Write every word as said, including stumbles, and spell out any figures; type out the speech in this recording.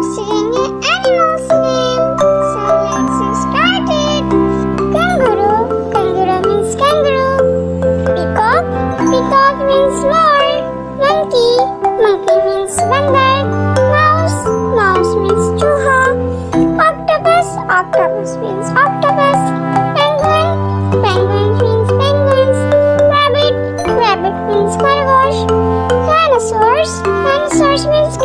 of singing an animal's name. So let's get started. Kangaroo, kangaroo means kangaroo. Peacock, peacock means more. Monkey, monkey means wonder. Mouse, mouse means chuha. Octopus, octopus means octopus. Penguin, penguin means penguins. Rabbit, rabbit means khorgosh. Dinosaurs, dinosaurs means